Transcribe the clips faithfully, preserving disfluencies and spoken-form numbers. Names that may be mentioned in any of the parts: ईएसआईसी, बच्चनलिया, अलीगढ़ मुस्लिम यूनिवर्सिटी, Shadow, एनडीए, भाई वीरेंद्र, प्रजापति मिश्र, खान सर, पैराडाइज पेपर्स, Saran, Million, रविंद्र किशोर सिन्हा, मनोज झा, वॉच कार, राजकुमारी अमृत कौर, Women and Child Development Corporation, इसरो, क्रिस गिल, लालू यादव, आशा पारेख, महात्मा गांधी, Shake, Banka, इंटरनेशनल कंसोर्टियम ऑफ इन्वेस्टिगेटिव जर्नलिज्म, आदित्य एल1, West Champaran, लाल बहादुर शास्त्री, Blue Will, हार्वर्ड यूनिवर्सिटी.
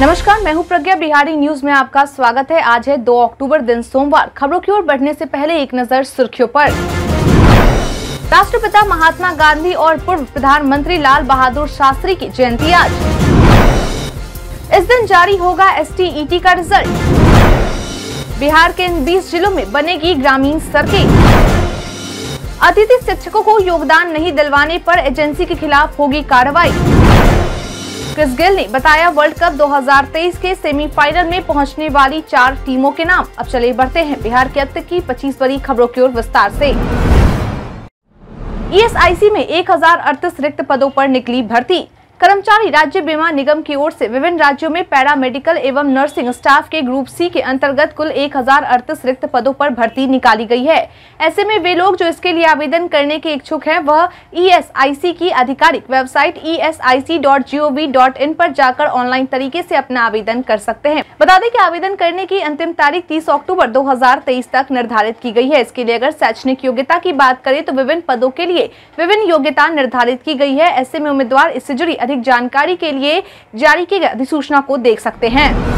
नमस्कार, मैं हूं प्रज्ञा बिहारी। न्यूज में आपका स्वागत है। आज है दो अक्टूबर, दिन सोमवार। खबरों की ओर बढ़ने से पहले एक नजर सुर्खियों पर। राष्ट्रपिता महात्मा गांधी और पूर्व प्रधानमंत्री लाल बहादुर शास्त्री की जयंती आज। इस दिन जारी होगा एसटीईटी का रिजल्ट। बिहार के इन बीस जिलों में बनेगी ग्रामीण सड़कें। अतिथि शिक्षकों को योगदान नहीं दिलवाने पर एजेंसी के खिलाफ होगी कार्रवाई। क्रिस गिल ने बताया वर्ल्ड कप दो हज़ार तेईस के सेमीफाइनल में पहुंचने वाली चार टीमों के नाम। अब चले बढ़ते हैं बिहार के अब तक की पच्चीस बड़ी खबरों की ओर विस्तार से। ईएसआईसी में एक हजार अड़तीस रिक्त पदों पर निकली भर्ती। कर्मचारी राज्य बीमा निगम की ओर से विभिन्न राज्यों में पैरा मेडिकल एवं नर्सिंग स्टाफ के ग्रुप सी के अंतर्गत कुल एक हजार अड़तीस रिक्त पदों पर भर्ती निकाली गई है। ऐसे में वे लोग जो इसके लिए आवेदन करने के इच्छुक हैं वह ईएसआईसी की आधिकारिक website E S I C dot G O V dot in पर जाकर ऑनलाइन तरीके से अपना आवेदन कर सकते हैं। बता दें कि आवेदन करने की अंतिम तारीख तीस अक्टूबर दो हजार तेईस तक निर्धारित की गई है। इसके लिए अगर शैक्षणिक योग्यता की बात करें तो विभिन्न पदों के लिए विभिन्न योग्यता निर्धारित की गई है। ऐसे में उम्मीदवार इससे जुड़ी अधिक जानकारी के लिए जारी की गई अधिसूचना को देख सकते हैं।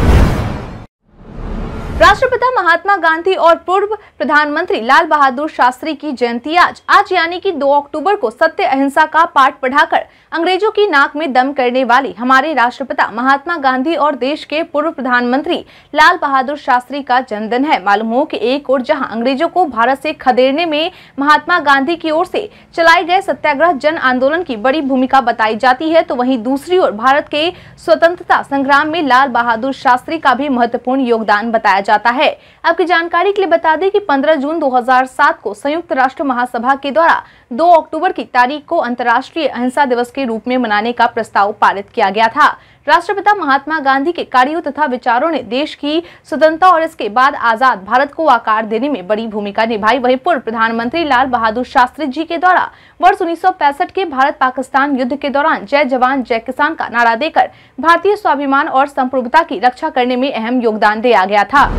राष्ट्रपिता महात्मा गांधी और पूर्व प्रधानमंत्री लाल बहादुर शास्त्री की जयंती आज। आज यानी कि दो अक्टूबर को सत्य अहिंसा का पाठ पढ़ाकर अंग्रेजों की नाक में दम करने वाले हमारे राष्ट्रपिता महात्मा गांधी और देश के पूर्व प्रधानमंत्री लाल बहादुर शास्त्री का जन्मदिन है। मालूम हो कि एक और जहां अंग्रेजों को भारत से खदेड़ने में महात्मा गांधी की ओर से चलाए गए सत्याग्रह जन आंदोलन की बड़ी भूमिका बताई जाती है, तो वहीं दूसरी ओर भारत के स्वतंत्रता संग्राम में लाल बहादुर शास्त्री का भी महत्वपूर्ण योगदान बताया जाता है। आपकी जानकारी के लिए बता दें कि पंद्रह जून दो हज़ार सात को संयुक्त राष्ट्र महासभा के द्वारा दो अक्टूबर की तारीख को अंतर्राष्ट्रीय अहिंसा दिवस के रूप में मनाने का प्रस्ताव पारित किया गया था। राष्ट्रपिता महात्मा गांधी के कार्यों तथा विचारों ने देश की स्वतंत्रता और इसके बाद आजाद भारत को आकार देने में बड़ी भूमिका निभाई। वहीं पूर्व प्रधानमंत्री लाल बहादुर शास्त्री जी के द्वारा वर्ष उन्नीस सौ पैंसठ के भारत पाकिस्तान युद्ध के दौरान जय जवान जय किसान का नारा देकर भारतीय स्वाभिमान और संप्रभुता की रक्षा करने में अहम योगदान दिया गया था।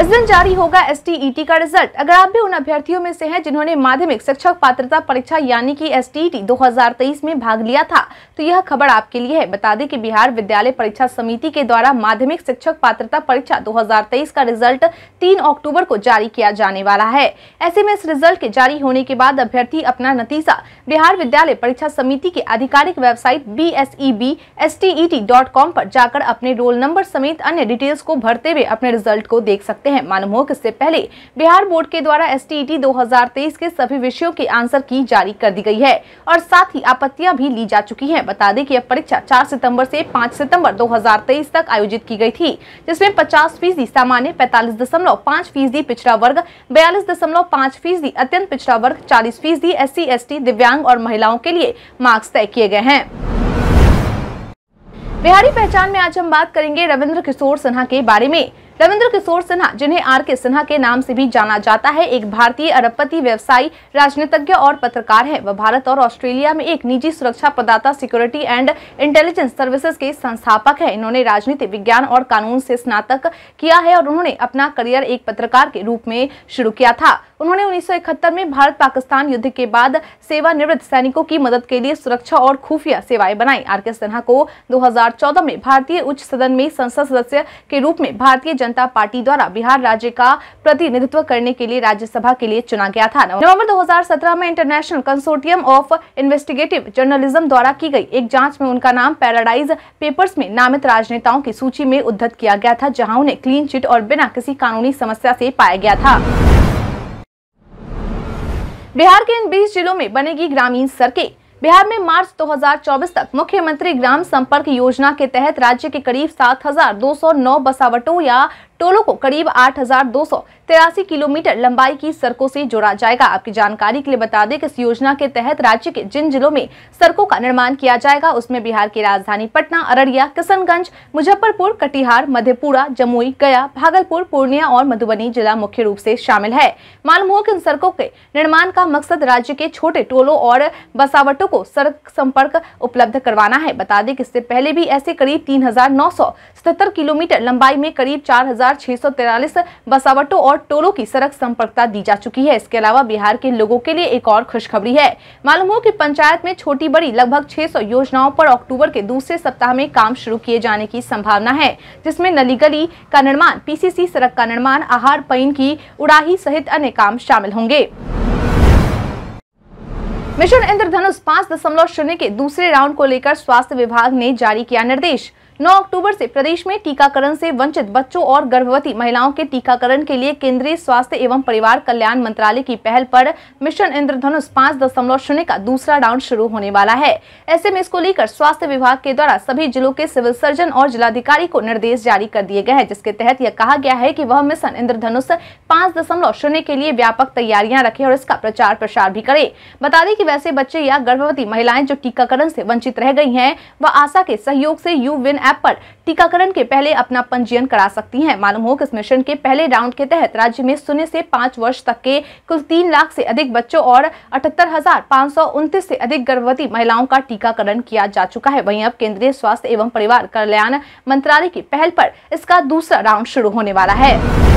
इस दिन जारी होगा एसटीईटी का रिजल्ट। अगर आप भी उन अभ्यर्थियों में से हैं जिन्होंने माध्यमिक शिक्षक पात्रता परीक्षा यानी कि एसटीईटी दो हज़ार तेईस में भाग लिया था, तो यह खबर आपके लिए है। बता दें कि बिहार विद्यालय परीक्षा समिति के द्वारा माध्यमिक शिक्षक पात्रता परीक्षा दो हज़ार तेईस का रिजल्ट तीन अक्टूबर को जारी किया जाने वाला है। ऐसे में इस रिजल्ट के जारी होने के बाद अभ्यर्थी अपना नतीजा बिहार विद्यालय परीक्षा समिति की आधिकारिक website B S E B S T E T dot com पर जाकर अपने रोल नंबर समेत अन्य डिटेल्स को भरते हुए अपने रिजल्ट को देख सकते हैं। मालूम हो कि इससे पहले बिहार बोर्ड के द्वारा एसटीईटी दो हज़ार तेईस के सभी विषयों के आंसर की जारी कर दी गई है और साथ ही आपत्तियां भी ली जा चुकी हैं। बता दें कि यह परीक्षा चार सितंबर से पाँच सितंबर दो हज़ार तेईस तक आयोजित की गई थी, जिसमें पचास फीसदी सामान्य, पैंतालीस दशमलव पाँच फीसदी पिछड़ा वर्ग, बयालीस दशमलव पाँच फीसदी अत्यंत पिछड़ा वर्ग, चालीस फीसदी एससी, एसटी, दिव्यांग और महिलाओं के लिए मार्क्स तय किए गए हैं। बिहारी पहचान में आज हम बात करेंगे रविंद्र किशोर सिन्हा के बारे में। रविंद्र किशोर सिन्हा, जिन्हें आर के सिन्हा के नाम से भी जाना जाता है, एक भारतीय अरबपति, व्यवसायी, राजनीतिज्ञ और पत्रकार है। वह भारत और ऑस्ट्रेलिया में एक निजी सुरक्षा प्रदाता सिक्योरिटी एंड इंटेलिजेंस सर्विसेज के संस्थापक है। इन्होंने राजनीति विज्ञान और कानून से स्नातक किया है और उन्होंने अपना करियर एक पत्रकार के रूप में शुरू किया था। उन्होंने उन्नीस सौ इकहत्तर में भारत पाकिस्तान युद्ध के बाद सेवानिवृत्त सैनिकों की मदद के लिए सुरक्षा और खुफिया सेवाएं बनाई। आर के सिन्हा को दो हज़ार चौदह में भारतीय उच्च सदन में संसद सदस्य के रूप में भारतीय जनता पार्टी द्वारा बिहार राज्य का प्रतिनिधित्व करने के लिए राज्यसभा के लिए चुना गया था। नवंबर दो हज़ार सत्रह में इंटरनेशनल कंसोर्टियम ऑफ इन्वेस्टिगेटिव जर्नलिज्म द्वारा की गई एक जांच में उनका नाम पैराडाइज पेपर्स में नामित राजनेताओं की सूची में उद्धृत किया गया था, जहाँ उन्हें क्लीन चिट और बिना किसी कानूनी समस्या से पाया गया था। बिहार के इन बीस जिलों में बनेगी ग्रामीण सड़कें। बिहार में मार्च दो हज़ार चौबीस तक मुख्यमंत्री ग्राम संपर्क योजना के तहत राज्य के करीब सात हज़ार दो सौ नौ बसावटों या टोलों को करीब आठ हज़ार दो सौ तिरासी किलोमीटर लंबाई की सड़कों से जोड़ा जाएगा। आपकी जानकारी के लिए बता दें कि इस योजना के तहत राज्य के जिन जिलों में सड़कों का निर्माण किया जाएगा उसमें बिहार की राजधानी पटना, अररिया, किशनगंज, मुजफ्फरपुर, कटिहार, मधेपुरा, जमुई, गया, भागलपुर, पूर्णिया और मधुबनी जिला मुख्य रूप से शामिल है। मालूम हो कि इन सड़कों के निर्माण का मकसद राज्य के छोटे टोलों और बसावटों को सड़क संपर्क उपलब्ध करवाना है। बता दें कि इससे पहले भी ऐसे करीब तीन हज़ार नौ सौ सतहत्तर किलोमीटर लंबाई में करीब चार दो हज़ार छह सौ तैंतालीस बसावटों और टोलों की सड़क संपर्कता दी जा चुकी है। इसके अलावा बिहार के लोगों के लिए एक और खुशखबरी है। मालूम हो कि पंचायत में छोटी बड़ी लगभग छह सौ योजनाओं पर अक्टूबर के दूसरे सप्ताह में काम शुरू किए जाने की संभावना है, जिसमें नली गली का निर्माण, पीसीसी सड़क का निर्माण, आहार पैन की उड़ाही सहित अन्य काम शामिल होंगे। मिशन इंद्रधनुष पाँच दशमलव शून्य के दूसरे राउंड को लेकर स्वास्थ्य विभाग ने जारी किया निर्देश। नौ अक्टूबर से प्रदेश में टीकाकरण से वंचित बच्चों और गर्भवती महिलाओं के टीकाकरण के लिए केंद्रीय स्वास्थ्य एवं परिवार कल्याण मंत्रालय की पहल पर मिशन इंद्रधनुष पाँच दशमलव शून्य का दूसरा राउंड शुरू होने वाला है। ऐसे में इसको लेकर स्वास्थ्य विभाग के द्वारा सभी जिलों के सिविल सर्जन और जिलाधिकारी को निर्देश जारी कर दिए गए हैं, जिसके तहत यह कहा गया है कि वह मिशन इंद्रधनुष पाँच दशमलव शून्य के लिए व्यापक तैयारियां रखें और इसका प्रचार प्रसार भी करें। बता दें कि वैसे बच्चे या गर्भवती महिलाएं जो टीकाकरण से वंचित रह गई हैं, वह आशा के सहयोग से यू विन ऐप पर टीकाकरण के पहले अपना पंजीयन करा सकती हैं। मालूम हो कि इस मिशन के पहले राउंड के तहत राज्य में शून्य से पाँच वर्ष तक के कुल तीन लाख से अधिक बच्चों और अठहत्तर हजार पाँच सौ उनतीस से अधिक गर्भवती महिलाओं का टीकाकरण किया जा चुका है। वहीं अब केंद्रीय स्वास्थ्य एवं परिवार कल्याण मंत्रालय की पहल पर इसका दूसरा राउंड शुरू होने वाला है।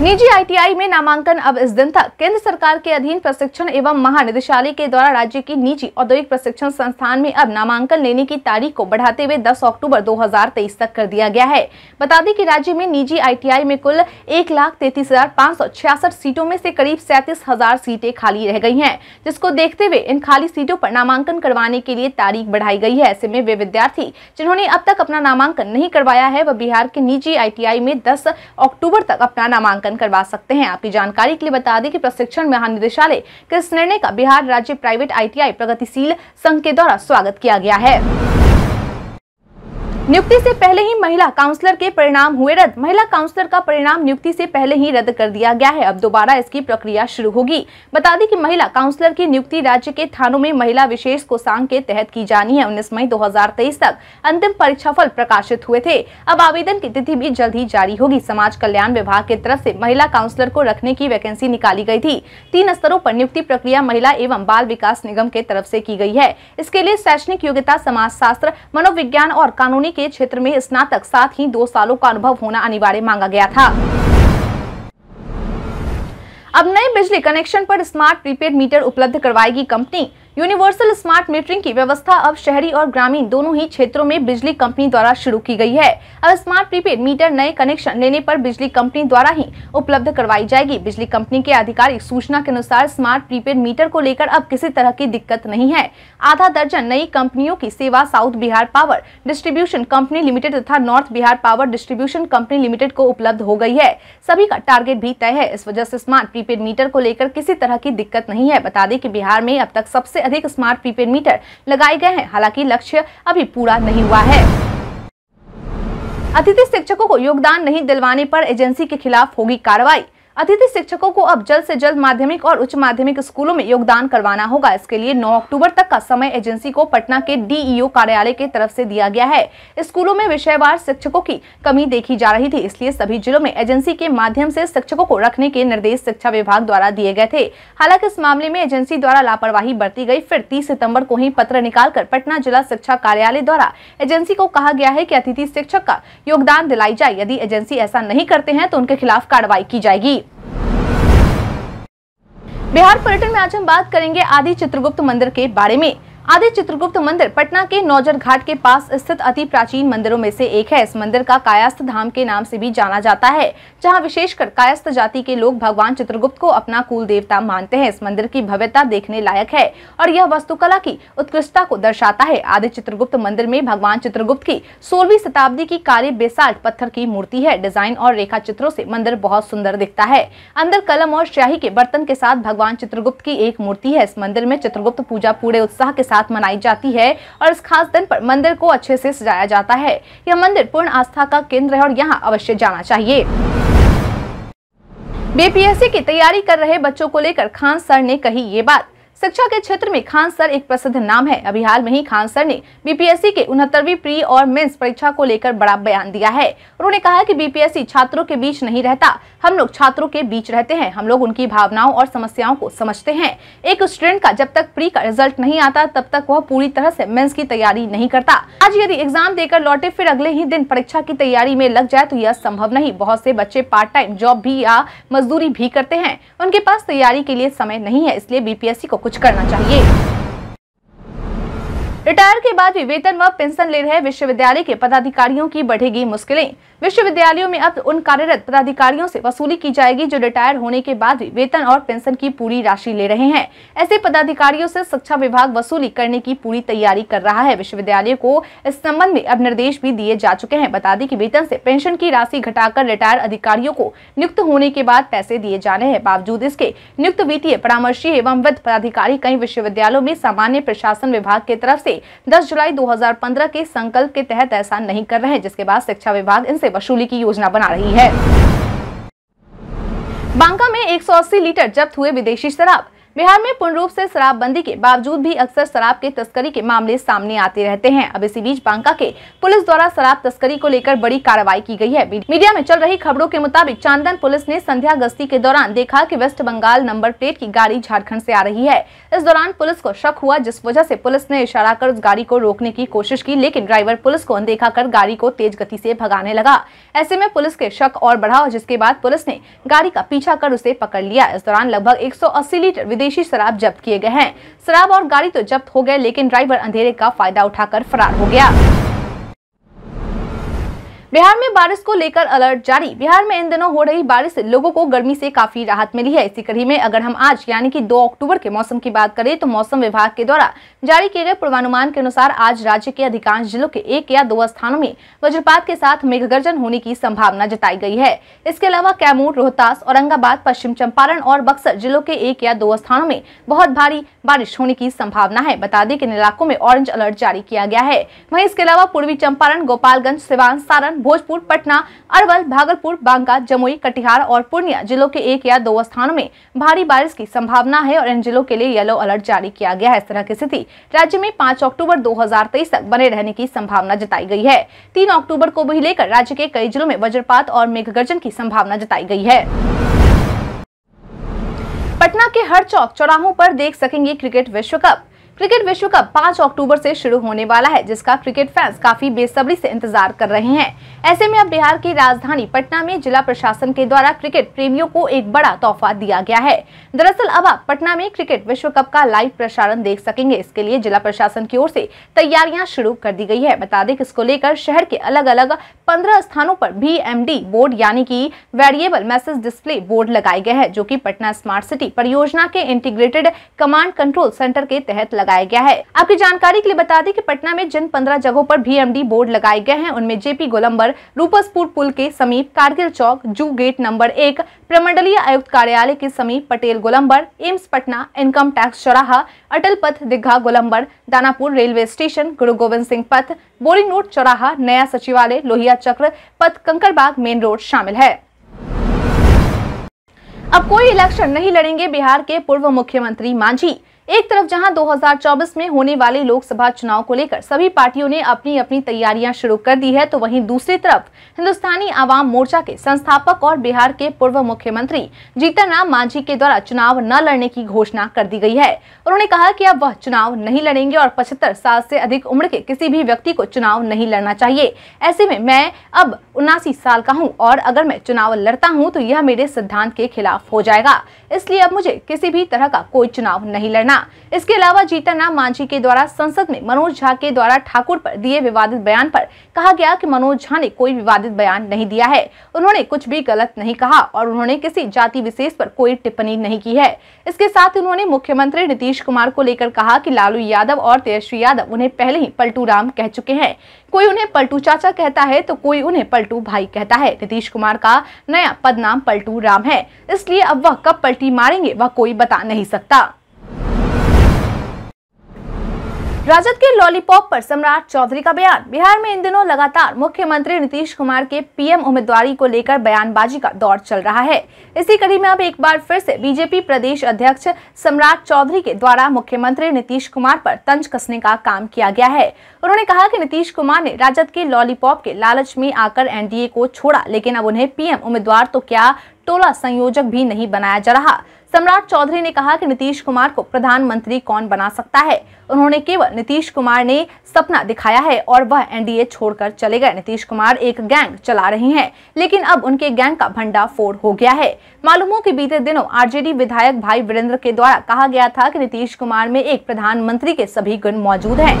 निजी आईटीआई में नामांकन अब इस दिन तक। केंद्र सरकार के अधीन प्रशिक्षण एवं महानिदेशालय के द्वारा राज्य की निजी औद्योगिक प्रशिक्षण संस्थान में अब नामांकन लेने की तारीख को बढ़ाते हुए दस अक्टूबर दो हज़ार तेईस तक कर दिया गया है। बता दें कि राज्य में निजी आईटीआई में कुल एक लाख तैतीस हजार पाँच सौ छियासठ सीटों में से करीब सैंतीस हजार सीटें खाली रह गई है, जिसको देखते हुए इन खाली सीटों पर नामांकन करवाने के लिए तारीख बढ़ाई गई है। ऐसे में वे विद्यार्थी जिन्होंने अब तक अपना नामांकन नहीं करवाया है, वह बिहार के निजी आईटीआई में दस अक्टूबर तक अपना नामांकन करवा सकते हैं। आपकी जानकारी के लिए बता दें कि प्रशिक्षण महानिदेशालय के इस निर्णय का बिहार राज्य प्राइवेट आईटीआई प्रगतिशील संघ के द्वारा स्वागत किया गया है। नियुक्ति से पहले ही महिला काउंसलर के परिणाम हुए रद्द। महिला काउंसलर का परिणाम नियुक्ति से पहले ही रद्द कर दिया गया है। अब दोबारा इसकी प्रक्रिया शुरू होगी। बता दें कि महिला काउंसलर की नियुक्ति राज्य के थानों में महिला विशेष कोषांग के तहत की जानी है। उन्नीस मई दो हज़ार तेईस तक अंतिम परीक्षाफल प्रकाशित हुए थे। अब आवेदन की तिथि भी जल्द ही जारी होगी। समाज कल्याण विभाग की तरफ से महिला काउंसलर को रखने की वैकेंसी निकाली गयी थी। तीन स्तरों पर नियुक्ति प्रक्रिया महिला एवं बाल विकास निगम के तरफ से की गयी है। इसके लिए शैक्षणिक योग्यता समाजशास्त्र, मनोविज्ञान और कानूनी के क्षेत्र में स्नातक, साथ ही दो सालों का अनुभव होना अनिवार्य मांगा गया था। अब नए बिजली कनेक्शन पर स्मार्ट प्रीपेड मीटर उपलब्ध करवाएगी कंपनी। यूनिवर्सल स्मार्ट मीटरिंग की व्यवस्था अब शहरी और ग्रामीण दोनों ही क्षेत्रों में बिजली कंपनी द्वारा शुरू की गई है। अब स्मार्ट प्रीपेड मीटर नए कनेक्शन लेने पर बिजली कंपनी द्वारा ही उपलब्ध करवाई जाएगी। बिजली कंपनी के आधिकारिक सूचना के अनुसार स्मार्ट प्रीपेड मीटर को लेकर अब किसी तरह की दिक्कत नहीं है। आधा दर्जन नई कंपनियों की सेवा south Bihar power distribution company limited तथा north Bihar power distribution company limited को उपलब्ध हो गयी है। सभी का टारगेट भी तय है। इस वजह से स्मार्ट प्रीपेड मीटर को लेकर किसी तरह की दिक्कत नहीं है। बता दें कि बिहार में अब तक सबसे अधिक स्मार्ट प्रीपेड मीटर लगाए गए हैं, हालांकि लक्ष्य अभी पूरा नहीं हुआ है। अतिथि शिक्षकों को योगदान नहीं दिलवाने पर एजेंसी के खिलाफ होगी कार्रवाई। अतिथि शिक्षकों को अब जल्द से जल्द माध्यमिक और उच्च माध्यमिक स्कूलों में योगदान करवाना होगा। इसके लिए नौ अक्टूबर तक का समय एजेंसी को पटना के डीईओ कार्यालय की तरफ से दिया गया है। स्कूलों में विषयवार शिक्षकों की कमी देखी जा रही थी, इसलिए सभी जिलों में एजेंसी के माध्यम से शिक्षकों को रखने के निर्देश शिक्षा विभाग द्वारा दिए गए थे। हालांकि इस मामले में एजेंसी द्वारा लापरवाही बरती गई। फिर तीस सितम्बर को ही पत्र निकालकर पटना जिला शिक्षा कार्यालय द्वारा एजेंसी को कहा गया है कि अतिथि शिक्षक का योगदान दिलाई जाए। यदि एजेंसी ऐसा नहीं करते हैं तो उनके खिलाफ कार्रवाई की जाएगी। बिहार पर्यटन में आज हम बात करेंगे आदि चित्रगुप्त मंदिर के बारे में। आदि चित्रगुप्त मंदिर पटना के नौजर घाट के पास स्थित अति प्राचीन मंदिरों में से एक है। इस मंदिर का कायस्थ धाम के नाम से भी जाना जाता है, जहां विशेषकर कायस्थ जाति के लोग भगवान चित्रगुप्त को अपना कुल देवता मानते हैं। इस मंदिर की भव्यता देखने लायक है और यह वास्तुकला की उत्कृष्टता को दर्शाता है। आदि चित्रगुप्त मंदिर में भगवान चित्रगुप्त की सोलहवीं शताब्दी की काले बेसाल्ट पत्थर की मूर्ति है। डिजाइन और रेखा चित्रों से मंदिर बहुत सुंदर दिखता है। अंदर कलम और स्याही के बर्तन के साथ भगवान चित्रगुप्त की एक मूर्ति है। इस मंदिर में चित्रगुप्त पूजा पूरे उत्साह के मनाई जाती है और इस खास दिन पर मंदिर को अच्छे से सजाया जाता है। यह मंदिर पूर्ण आस्था का केंद्र है और यहाँ अवश्य जाना चाहिए। बीपीएससी की तैयारी कर रहे बच्चों को लेकर खान सर ने कही ये बात। शिक्षा के क्षेत्र में खान सर एक प्रसिद्ध नाम है। अभी हाल में ही खान सर ने बीपीएससी के उनहत्तरवीं प्री और मेंस परीक्षा को लेकर बड़ा बयान दिया है। उन्होंने कहा कि बीपीएससी छात्रों के बीच नहीं रहता, हम लोग छात्रों के बीच रहते हैं, हम लोग उनकी भावनाओं और समस्याओं को समझते हैं। एक स्टूडेंट का जब तक प्री का रिजल्ट नहीं आता तब तक वह पूरी तरह से मेंस की तैयारी नहीं करता। आज यदि एग्जाम देकर लौटे फिर अगले ही दिन परीक्षा की तैयारी में लग जाए तो यह संभव नहीं। बहुत से बच्चे पार्ट टाइम जॉब भी या मजदूरी भी करते हैं, उनके पास तैयारी के लिए समय नहीं है, इसलिए बीपीएससी को कुछ करना चाहिए। रिटायर के बाद भी वेतन व पेंशन ले रहे विश्वविद्यालय के पदाधिकारियों की बढ़ेगी मुश्किलें। विश्वविद्यालयों में अब उन कार्यरत पदाधिकारियों से वसूली की जाएगी जो रिटायर होने के बाद भी वेतन और पेंशन की पूरी राशि ले रहे हैं। ऐसे पदाधिकारियों से शिक्षा विभाग वसूली करने की पूरी तैयारी कर रहा है। विश्वविद्यालयों को इस संबंध में अब निर्देश भी दिए जा चुके हैं। बता दें कि वेतन से पेंशन की राशि घटाकर रिटायर अधिकारियों को नियुक्त होने के बाद पैसे दिए जाने हैं। बावजूद इसके नियुक्त वित्तीय परामर्शी एवं वित्त पदाधिकारी कई विश्वविद्यालयों में सामान्य प्रशासन विभाग की तरफ से दस जुलाई दो हज़ार पंद्रह के संकल्प के तहत ऐसा नहीं कर रहे हैं, जिसके बाद शिक्षा विभाग इनसे वसूली की योजना बना रही है। बांका में एक सौ अस्सी लीटर जब्त हुए विदेशी शराब। बिहार में पूर्ण रूप से शराबबंदी के बावजूद भी अक्सर शराब के तस्करी के मामले सामने आते रहते हैं। अब इसी बीच बांका के पुलिस द्वारा शराब तस्करी को लेकर बड़ी कार्रवाई की गई है। मीडिया में चल रही खबरों के मुताबिक चांदन पुलिस ने संध्या गश्ती के दौरान देखा कि वेस्ट बंगाल नंबर प्लेट की गाड़ी झारखंड से आ रही है। इस दौरान पुलिस को शक हुआ, जिस वजह से पुलिस ने इशारा कर उस गाड़ी को रोकने की कोशिश की, लेकिन ड्राइवर पुलिस को अनदेखा कर गाड़ी को तेज गति से भगाने लगा। ऐसे में पुलिस के शक और बढ़ा, जिसके बाद पुलिस ने गाड़ी का पीछा कर उसे पकड़ लिया। इस दौरान लगभग एक सौ अस्सी लीटर देशी शराब जब्त किए गए हैं। शराब और गाड़ी तो जब्त हो गए, लेकिन ड्राइवर अंधेरे का फायदा उठाकर फरार हो गया। बिहार में बारिश को लेकर अलर्ट जारी। बिहार में इन दिनों हो रही बारिश से लोगों को गर्मी से काफी राहत मिली है। इसी कड़ी में अगर हम आज यानी कि दो अक्टूबर के मौसम की बात करें तो मौसम विभाग के द्वारा जारी किए गए पूर्वानुमान के अनुसार आज राज्य के अधिकांश जिलों के एक या दो स्थानों में वज्रपात के साथ मेघगर्जन होने की संभावना जताई गई है। इसके अलावा कैमूर, रोहतास, औरंगाबाद, पश्चिम चंपारण और बक्सर जिलों के एक या दो स्थानों में बहुत भारी बारिश होने की संभावना है। बता दें कि इन इलाकों में ऑरेंज अलर्ट जारी किया गया है। वहीं इसके अलावा पूर्वी चंपारण, गोपालगंज, सिवान, सारण, भोजपुर, पटना, अरवल, भागलपुर, बांका, जमुई, कटिहार और पूर्णिया जिलों के एक या दो स्थानों में भारी बारिश की संभावना है और इन जिलों के लिए येलो अलर्ट जारी किया गया है। इस तरह की स्थिति राज्य में पाँच अक्टूबर दो हज़ार तेईस तक बने रहने की संभावना जताई गई है। तीन अक्टूबर को भी लेकर राज्य के कई जिलों में वज्रपात और मेघगर्जन की संभावना जताई गई है। पटना के हर चौक चौराहों पर देख सकेंगे क्रिकेट विश्व कप। क्रिकेट विश्व कप पाँच अक्टूबर से शुरू होने वाला है, जिसका क्रिकेट फैंस काफी बेसब्री से इंतजार कर रहे हैं। ऐसे में अब बिहार की राजधानी पटना में जिला प्रशासन के द्वारा क्रिकेट प्रेमियों को एक बड़ा तोहफा दिया गया है। दरअसल अब आप पटना में क्रिकेट विश्व कप का लाइव प्रसारण देख सकेंगे। इसके लिए जिला प्रशासन की ओर से तैयारियां शुरू कर दी गई है। बता दें कि इसको लेकर शहर के अलग अलग पंद्रह स्थानों पर भी एम डी बोर्ड यानी कि वेरिएबल मैसेज डिस्प्ले बोर्ड लगाए गए हैं, जो कि पटना स्मार्ट सिटी परियोजना के इंटीग्रेटेड कमांड कंट्रोल सेंटर के तहत लगाया गया है। आपकी जानकारी के लिए बता दें कि पटना में जिन पंद्रह जगहों पर भीएमडी बोर्ड लगाए गए हैं उनमें जेपी गोलम्बर, रूपसपुर पुल के समीप, कारगिल चौक, जू गेट नंबर एक, प्रमंडलीय आयुक्त कार्यालय के समीप, पटेल गोलम्बर, एम्स पटना, इनकम टैक्स चौराहा, अटल पथ, दिग्घा गोलम्बर, दानापुर रेलवे स्टेशन, गुरु गोविंद सिंह पथ, बोरिंग रोड चौराहा, नया सचिवालय, लोहिया चक्र पथ, कंकड़बाग मेन रोड शामिल है। अब कोई इलेक्शन नहीं लड़ेंगे बिहार के पूर्व मुख्यमंत्री मांझी। एक तरफ जहां दो हज़ार चौबीस में होने वाले लोकसभा चुनाव को लेकर सभी पार्टियों ने अपनी अपनी तैयारियां शुरू कर दी है, तो वहीं दूसरी तरफ हिंदुस्तानी आवाम मोर्चा के संस्थापक और बिहार के पूर्व मुख्यमंत्री जीतन राम मांझी के द्वारा चुनाव न लड़ने की घोषणा कर दी गई है। उन्होंने कहा कि अब वह चुनाव नहीं लड़ेंगे और पचहत्तर साल से अधिक उम्र के किसी भी व्यक्ति को चुनाव नहीं लड़ना चाहिए। ऐसे में मैं अब उनासी साल का हूँ और अगर मैं चुनाव लड़ता हूँ तो यह मेरे सिद्धांत के खिलाफ हो जाएगा, इसलिए अब मुझे किसी भी तरह का कोई चुनाव नहीं लड़ना। इसके अलावा जीतन राम मांझी के द्वारा संसद में मनोज झा के द्वारा ठाकुर पर दिए विवादित बयान पर कहा गया कि मनोज झा ने कोई विवादित बयान नहीं दिया है, उन्होंने कुछ भी गलत नहीं कहा और उन्होंने किसी जाति विशेष पर कोई टिप्पणी नहीं की है। इसके साथ उन्होंने मुख्यमंत्री नीतीश कुमार को लेकर कहा कि लालू यादव और तेजस्वी यादव उन्हें पहले ही पलटू राम कह चुके हैं। कोई उन्हें पलटू चाचा कहता है तो कोई उन्हें पलटू भाई कहता है। नीतीश कुमार का नया पदनाम पलटू राम है, इसलिए अब वह कब पलटी मारेंगे वह कोई बता नहीं सकता। राजद के लॉलीपॉप पर सम्राट चौधरी का बयान। बिहार में इन दिनों लगातार मुख्यमंत्री नीतीश कुमार के पीएम उम्मीदवारी को लेकर बयानबाजी का दौर चल रहा है। इसी कड़ी में अब एक बार फिर से बीजेपी प्रदेश अध्यक्ष सम्राट चौधरी के द्वारा मुख्यमंत्री नीतीश कुमार पर तंज कसने का काम किया गया है। उन्होंने कहा कि नीतीश कुमार ने राजद के लॉलीपॉप के लालच में आकर एनडीए को छोड़ा, लेकिन अब उन्हें पीएम उम्मीदवार तो क्या टोला संयोजक भी नहीं बनाया जा रहा। सम्राट चौधरी ने कहा कि नीतीश कुमार को प्रधानमंत्री कौन बना सकता है। उन्होंने केवल नीतीश कुमार ने सपना दिखाया है और वह एनडीए छोड़कर चले गए। नीतीश कुमार एक गैंग चला रहे हैं, लेकिन अब उनके गैंग का भंडाफोड़ हो गया है। मालूम हो कि बीते दिनों आरजेडी विधायक भाई वीरेंद्र के द्वारा कहा गया था कि नीतीश कुमार में एक प्रधानमंत्री के सभी गुण मौजूद हैं।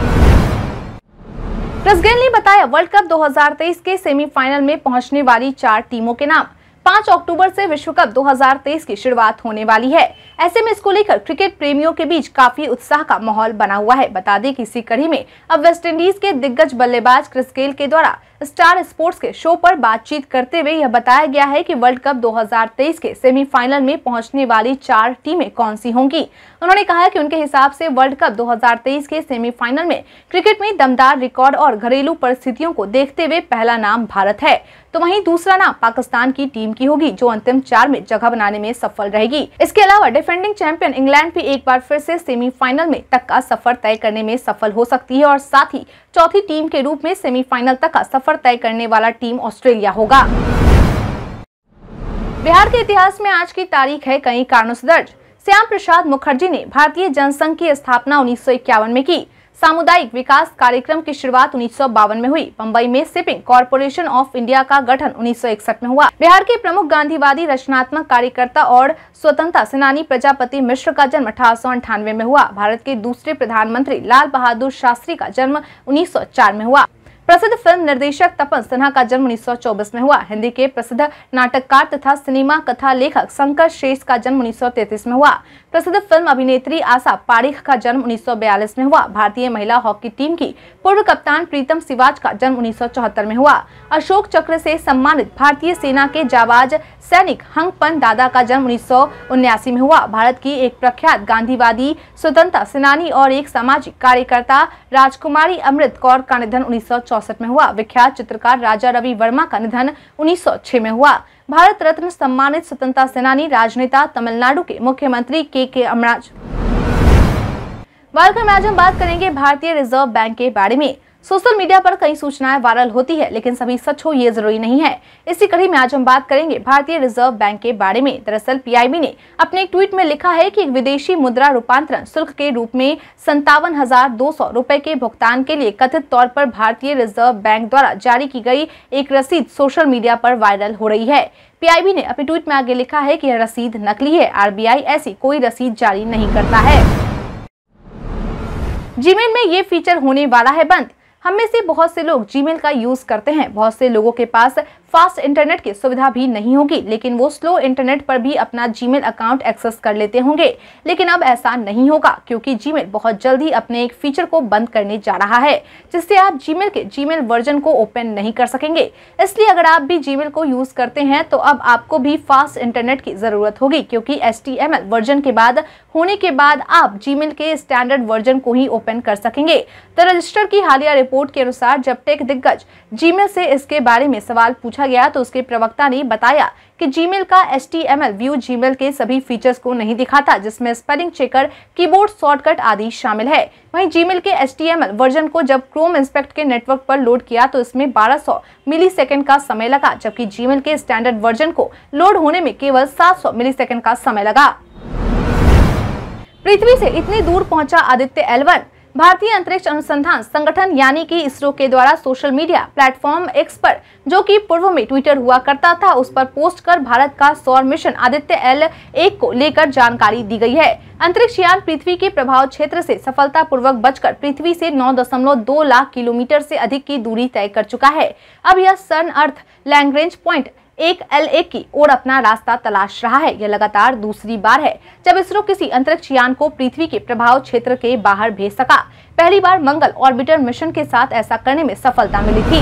क्रिस गिल ने बताया वर्ल्ड कप दो हज़ार तेईस के सेमीफाइनल में पहुंचने वाली चार टीमों के नाम। पाँच अक्टूबर से विश्व कप दो हज़ार तेईस की शुरुआत होने वाली है। ऐसे में इसको लेकर क्रिकेट प्रेमियों के बीच काफी उत्साह का माहौल बना हुआ है। बता दें कि इसी कड़ी में अब वेस्टइंडीज के दिग्गज बल्लेबाज क्रिस गिल के द्वारा स्टार स्पोर्ट्स के शो पर बातचीत करते हुए यह बताया गया है कि वर्ल्ड कप दो हज़ार तेईस के सेमीफाइनल में पहुंचने वाली चार टीमें कौन सी होंगी। उन्होंने कहा कि उनके हिसाब से वर्ल्ड कप दो हज़ार तेईस के सेमीफाइनल में क्रिकेट में दमदार रिकॉर्ड और घरेलू परिस्थितियों को देखते हुए पहला नाम भारत है, तो वहीं दूसरा नाम पाकिस्तान की टीम की होगी, जो अंतिम चार में जगह बनाने में सफल रहेगी। इसके अलावा डिफेंडिंग चैंपियन इंग्लैंड भी एक बार फिर से सेमीफाइनल में तक का सफर तय करने में सफल हो सकती है और साथ ही चौथी टीम के रूप में सेमीफाइनल तक का सफर तय करने वाला टीम ऑस्ट्रेलिया होगा। बिहार के इतिहास में आज की तारीख है कई कारणों से दर्ज। श्याम प्रसाद मुखर्जी ने भारतीय जनसंघ की स्थापना उन्नीस सौ इक्यावन में की। सामुदायिक विकास कार्यक्रम की शुरुआत उन्नीस सौ बावन में हुई। बम्बई में शिपिंग कॉरपोरेशन ऑफ इंडिया का गठन उन्नीस सौ इकसठ में हुआ। बिहार के प्रमुख गांधीवादी रचनात्मक कार्यकर्ता और स्वतंत्रता सेनानी प्रजापति मिश्र का जन्म अठारह सौ अंठानवे में हुआ। भारत के दूसरे प्रधानमंत्री लाल बहादुर शास्त्री का जन्म उन्नीस सौ चार में हुआ। प्रसिद्ध फिल्म निर्देशक तपन सिन्हा का जन्म उन्नीस सौ चौबीस में हुआ। हिंदी के प्रसिद्ध नाटककार तथा सिनेमा कथा लेखक शंकर श्रेष्ठ का जन्म उन्नीस सौ तैंतीस में हुआ। प्रसिद्ध फिल्म अभिनेत्री आशा पारेख का जन्म उन्नीस सौ बयालीस में हुआ। भारतीय महिला हॉकी टीम की पूर्व कप्तान प्रीतम सिवाच का जन्म उन्नीस सौ चौहत्तर में हुआ। अशोक चक्र से सम्मानित भारतीय सेना के जाबाज सैनिक हंगपन दादा का जन्म उन्नीस सौ उन्यासी में हुआ। भारत की एक प्रख्यात गांधीवादी स्वतंत्रता सेनानी और एक सामाजिक कार्यकर्ता राजकुमारी अमृत कौर का निधन उन्नीस सौ चौसठ में हुआ। विख्यात चित्रकार राजा रवि वर्मा का निधन उन्नीस सौ छह में हुआ। भारत रत्न सम्मानित स्वतंत्रता सेनानी राजनेता तमिलनाडु के मुख्यमंत्री के के अमराज। वालकर में आज हम बात करेंगे भारतीय रिजर्व बैंक के बारे में। सोशल मीडिया पर कई सूचनाएं वायरल होती है, लेकिन सभी सच हो ये जरूरी नहीं है। इसी कड़ी में आज हम बात करेंगे भारतीय रिजर्व बैंक के बारे में। दरअसल पीआईबी ने अपने एक ट्वीट में लिखा है कि एक विदेशी मुद्रा रूपांतरण शुल्क के रूप में संतावन हजार दो सौ रुपए के भुगतान के लिए कथित तौर पर भारतीय रिजर्व बैंक द्वारा जारी की गई एक रसीद सोशल मीडिया पर वायरल हो रही है। पीआईबी ने अपने ट्वीट में आगे लिखा है कि यह रसीद नकली है, आरबीआई ऐसी कोई रसीद जारी नहीं करता है। जीमेल में ये फीचर होने वाला है बंद। हम में से बहुत से लोग जीमेल का यूज करते हैं। बहुत से लोगों के पास फास्ट इंटरनेट की सुविधा भी नहीं होगी, लेकिन वो स्लो इंटरनेट पर भी अपना जीमेल अकाउंट एक्सेस कर लेते होंगे। लेकिन अब ऐसा नहीं होगा, क्योंकि जीमेल बहुत जल्दी अपने एक फीचर को बंद करने जा रहा है, जिससे आप जीमेल के जीमेल वर्जन को ओपन नहीं कर सकेंगे। इसलिए अगर आप भी जीमेल को यूज करते हैं तो अब आपको भी फास्ट इंटरनेट की जरूरत होगी, क्योंकि एचटीएमएल वर्जन के बाद होने के बाद आप जीमेल के स्टैंडर्ड वर्जन को ही ओपन कर सकेंगे। द रजिस्टर की हालिया रिपोर्ट के अनुसार जब टेक दिग्गज जीमेल से इसके बारे में सवाल पूछा गया तो उसके प्रवक्ता ने बताया कि जीमेल का एचटीएमएल व्यू जीमेल के सभी फीचर्स को नहीं दिखाता, जिसमें स्पेलिंग चेकर, कीबोर्ड शॉर्टकट आदि शामिल है। वहीं जीमेल के एचटीएमएल वर्जन को जब क्रोम इंस्पेक्ट के नेटवर्क पर लोड किया तो इसमें बारह सौ मिली सेकेंड का समय लगा, जबकि जीमेल के स्टैंडर्ड वर्जन को लोड होने में केवल सात सौ मिली सेकेंड का समय लगा। पृथ्वी से इतनी दूर पहुँचा आदित्य एल वन। भारतीय अंतरिक्ष अनुसंधान संगठन यानी कि इसरो के द्वारा सोशल मीडिया प्लेटफॉर्म एक्स पर, जो कि पूर्व में ट्विटर हुआ करता था, उस पर पोस्ट कर भारत का सौर मिशन आदित्य एल एक को लेकर जानकारी दी गई है। अंतरिक्ष यान पृथ्वी के प्रभाव क्षेत्र से सफलतापूर्वक बचकर पृथ्वी से नौ दशमलव दो लाख किलोमीटर से अधिक की दूरी तय कर चुका है। अब यह सन अर्थ लैग्रेंज पॉइंट एक एल एक की ओर अपना रास्ता तलाश रहा है। यह लगातार दूसरी बार है जब इसरो किसी अंतरिक्ष यान को पृथ्वी के प्रभाव क्षेत्र के बाहर भेज सका। पहली बार मंगल ऑर्बिटर मिशन के साथ ऐसा करने में सफलता मिली थी।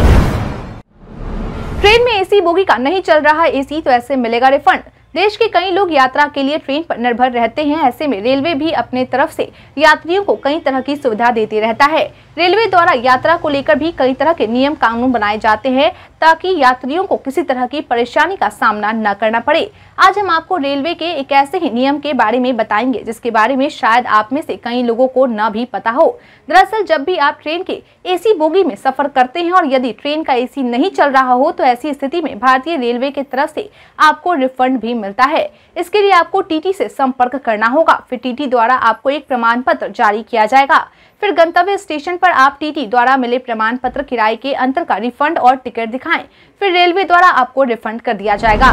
ट्रेन में एसी बोगी का नहीं चल रहा एसी तो ऐसे मिलेगा रिफंड। देश के कई लोग यात्रा के लिए ट्रेन पर निर्भर रहते हैं। ऐसे में रेलवे भी अपने तरफ से यात्रियों को कई तरह की सुविधा देती रहता है। रेलवे द्वारा यात्रा को लेकर भी कई तरह के नियम कानून बनाए जाते हैं ताकि यात्रियों को किसी तरह की परेशानी का सामना न करना पड़े। आज हम आपको रेलवे के एक ऐसे ही नियम के बारे में बताएंगे जिसके बारे में शायद आप में से कई लोगों को न भी पता हो। दरअसल जब भी आप ट्रेन के एसी बोगी में सफर करते हैं और यदि ट्रेन का एसी नहीं चल रहा हो तो ऐसी स्थिति में भारतीय रेलवे की तरफ से आपको रिफंड भी मिलता है। इसके लिए आपको टीटी से संपर्क करना होगा, फिर टीटी द्वारा आपको एक प्रमाण पत्र जारी किया जाएगा। फिर गंतव्य स्टेशन पर आप टीटी द्वारा मिले प्रमाण पत्र, किराए के अंतर का रिफंड और टिकट दिखाएं, फिर रेलवे द्वारा आपको रिफंड कर दिया जाएगा।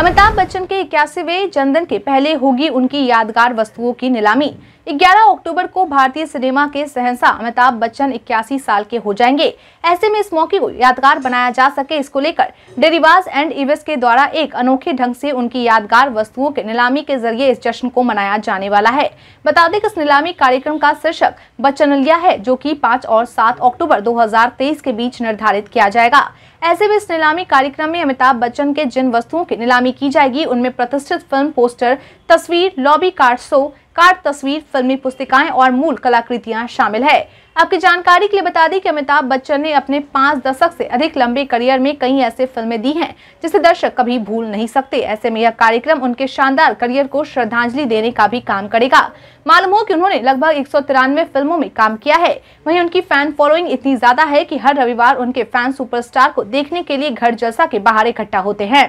अमिताभ बच्चन के इक्यासीवें जन्मदिन के पहले होगी उनकी यादगार वस्तुओं की नीलामी। ग्यारह अक्टूबर को भारतीय सिनेमा के शहंशाह अमिताभ बच्चन इक्यासी साल के हो जाएंगे। ऐसे में इस मौके को यादगार बनाया जा सके, इसको लेकर डेरीवाज एंड इवेस के द्वारा एक अनोखे ढंग से उनकी यादगार वस्तुओं के नीलामी के जरिए इस जश्न को मनाया जाने वाला है। बता दें कि इस नीलामी कार्यक्रम का शीर्षक बच्चनलिया है, जो कि पाँच और सात अक्टूबर दो हजार तेईस के बीच निर्धारित किया जाएगा। ऐसे में इस नीलामी कार्यक्रम में अमिताभ बच्चन के जिन वस्तुओं की नीलामी की जाएगी उनमें प्रतिष्ठित फिल्म पोस्टर, तस्वीर, लॉबी कार्ड, शो कार्ड, तस्वीर, फिल्मी पुस्तिकाएं और मूल कलाकृतियां शामिल है। आपकी जानकारी के लिए बता दें कि अमिताभ बच्चन ने अपने पांच दशक से अधिक लंबे करियर में कई ऐसे फिल्में दी हैं जिसे दर्शक कभी भूल नहीं सकते। ऐसे में यह कार्यक्रम उनके शानदार करियर को श्रद्धांजलि देने का भी काम करेगा। मालूम हो कि उन्होंने लगभग एक सौ तिरानवे फिल्मों में काम किया है। वहीं उनकी फैन फॉलोइंग इतनी ज्यादा है कि हर रविवार उनके फैन सुपरस्टार को देखने के लिए घर जलसा के बाहर इकट्ठा होते हैं।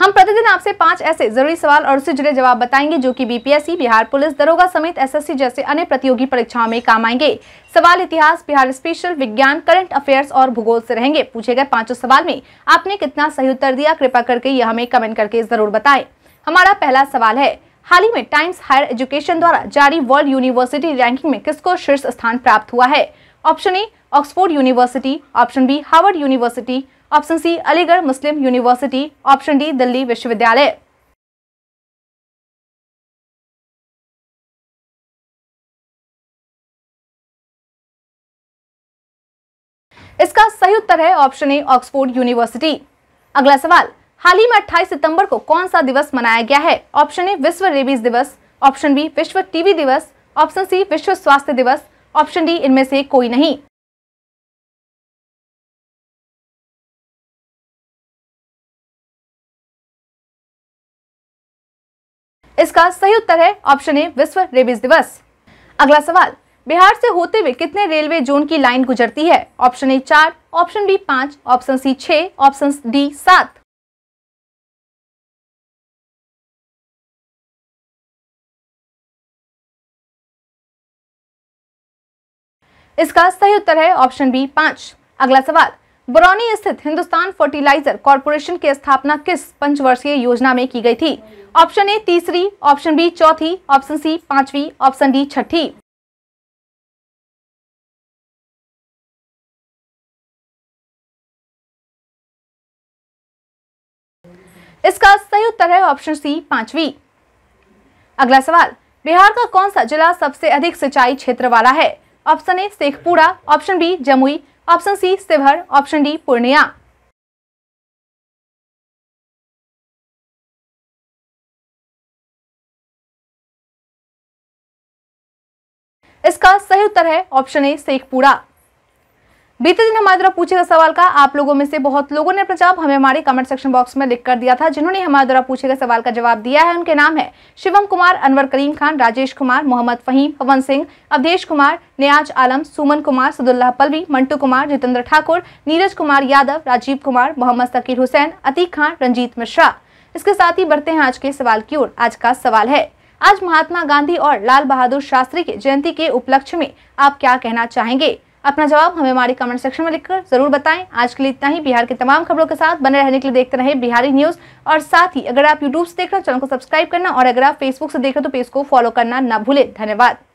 हम प्रतिदिन आपसे पांच ऐसे जरूरी सवाल और उससे जुड़े जवाब बताएंगे जो कि बीपीएससी, बिहार पुलिस, दरोगा समेत एसएससी जैसे अन्य प्रतियोगी परीक्षाओं में काम आएंगे। सवाल इतिहास, बिहार स्पेशल, विज्ञान, करंट अफेयर्स और भूगोल से रहेंगे। पूछे गए पांचों सवाल में आपने कितना सही उत्तर दिया, कृपया करके यह हमें कमेंट करके जरूर बताएं। हमारा पहला सवाल है, हाल ही में टाइम्स हायर एजुकेशन द्वारा जारी वर्ल्ड यूनिवर्सिटी रैंकिंग में किसको शीर्ष स्थान प्राप्त हुआ है? Option A Oxford University, option B हार्वर्ड यूनिवर्सिटी, option C अलीगढ़ मुस्लिम यूनिवर्सिटी, option D Delhi विश्वविद्यालय। इसका सही उत्तर है ऑप्शन ए ऑक्सफोर्ड यूनिवर्सिटी। अगला सवाल, हाल ही में अट्ठाईस सितंबर को कौन सा दिवस मनाया गया है? ऑप्शन ए विश्व रेबीज दिवस, ऑप्शन बी विश्व टीबी दिवस, ऑप्शन सी विश्व स्वास्थ्य दिवस, ऑप्शन डी इनमें से कोई नहीं। इसका सही उत्तर है ऑप्शन ए विश्व रेबीज दिवस। अगला सवाल, बिहार से होते हुए कितने रेलवे जोन की लाइन गुजरती है? ऑप्शन ए चार, ऑप्शन बी पाँच, ऑप्शन सी छः, ऑप्शन डी सात। इसका सही उत्तर है ऑप्शन बी पाँच। अगला सवाल, बरौनी स्थित हिंदुस्तान फर्टिलाइजर कॉरपोरेशन की स्थापना किस पंचवर्षीय योजना में की गई थी? ऑप्शन ए तीसरी, ऑप्शन बी चौथी, ऑप्शन सी पांचवी, ऑप्शन डी छठी। इसका सही उत्तर है ऑप्शन सी पांचवी। अगला सवाल, बिहार का कौन सा जिला सबसे अधिक सिंचाई क्षेत्र वाला है? Option A Sheikhpura, option B Jamui, option C Sheohar, option D Purnia. इसका सही उत्तर है ऑप्शन ए शेखपुरा। बीते दिन हमारे द्वारा पूछे गए सवाल का आप लोगों में से बहुत लोगों ने प्रस्ताव हमें हमारे कमेंट सेक्शन बॉक्स में लिख कर दिया था। जिन्होंने हमारे द्वारा पूछे गए सवाल का जवाब दिया है उनके नाम है शिवम कुमार, अनवर करीम खान, राजेश कुमार, मोहम्मद फहीम, पवन सिंह, अवधेश कुमार, नियाज आलम, सुमन कुमार, सदुल्ला पलवी, मंटू कुमार, जितेंद्र ठाकुर, नीरज कुमार यादव, राजीव कुमार, मोहम्मद शकीर हुसैन, अतीक खान, रंजीत मिश्रा। इसके साथ ही बढ़ते हैं आज के सवाल की ओर। आज का सवाल है, आज महात्मा गांधी और लाल बहादुर शास्त्री की जयंती के उपलक्ष्य में आप क्या कहना चाहेंगे? अपना जवाब हमें हमारे कमेंट सेक्शन में लिखकर जरूर बताएं। आज के लिए इतना ही। बिहार की तमाम खबरों के साथ बने रहने के लिए देखते रहें बिहारी न्यूज़। और साथ ही अगर आप यूट्यूब से देख रहे हो चैनल को सब्सक्राइब करना, और अगर आप फेसबुक से देख रहे हो तो पेज को फॉलो करना ना भूलें। धन्यवाद।